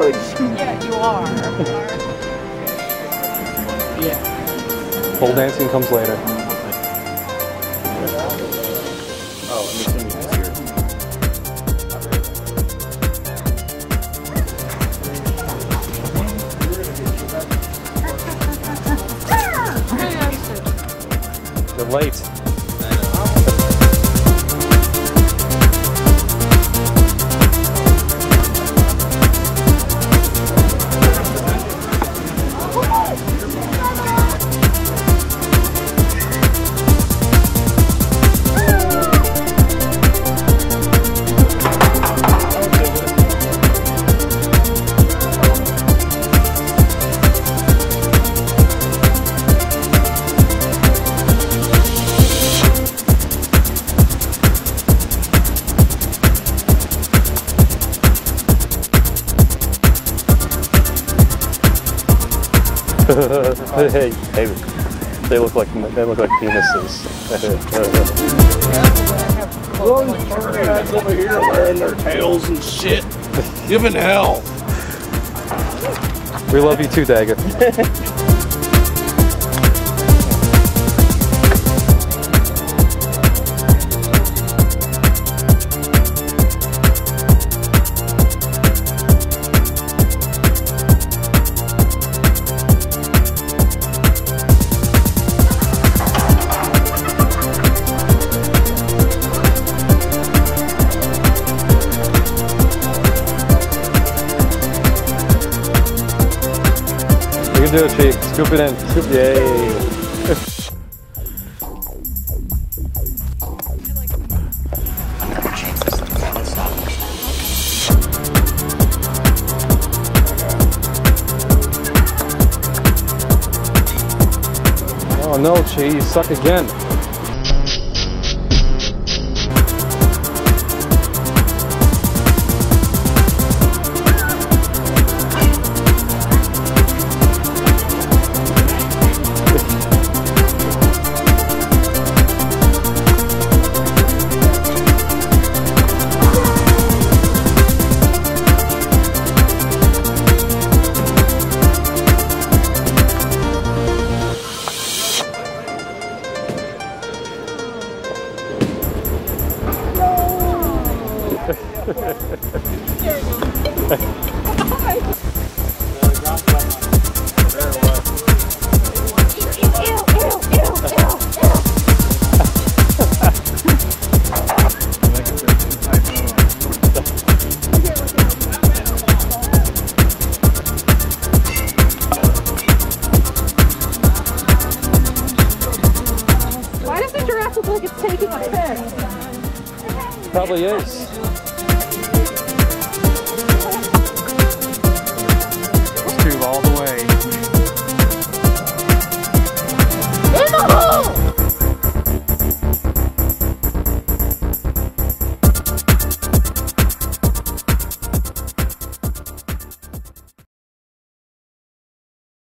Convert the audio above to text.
huge! Yeah, you are. Yeah. Pole dancing comes later. Oh, let me see. Late. Hey, they look like penises. All these furry guys over here wearing their tails and shit. Giving hell. We love you too, Daggett. Do it, Chief. Scoop it in. Scoop it. Yay. Oh no, Chief, you suck again. Probably is. Let's tube all the way.